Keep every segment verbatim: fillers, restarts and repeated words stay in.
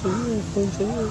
Serius, serius.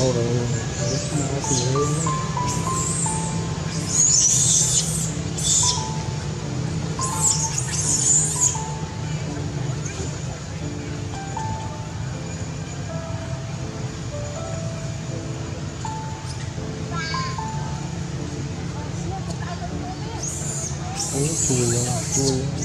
Hold on, it's not here. Cool, cool.